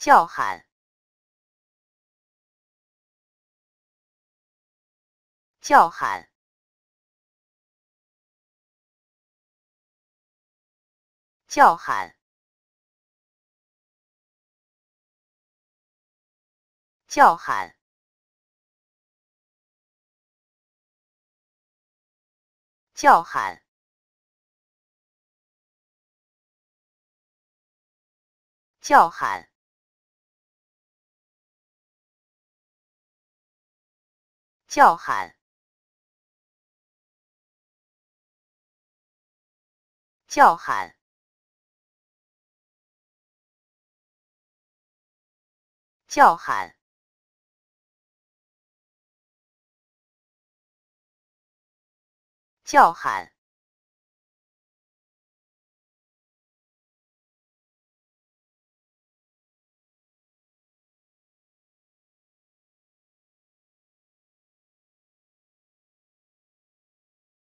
叫喊，叫喊。 叫喊，叫喊，叫喊，叫喊，叫喊，叫喊。 叫喊，叫喊。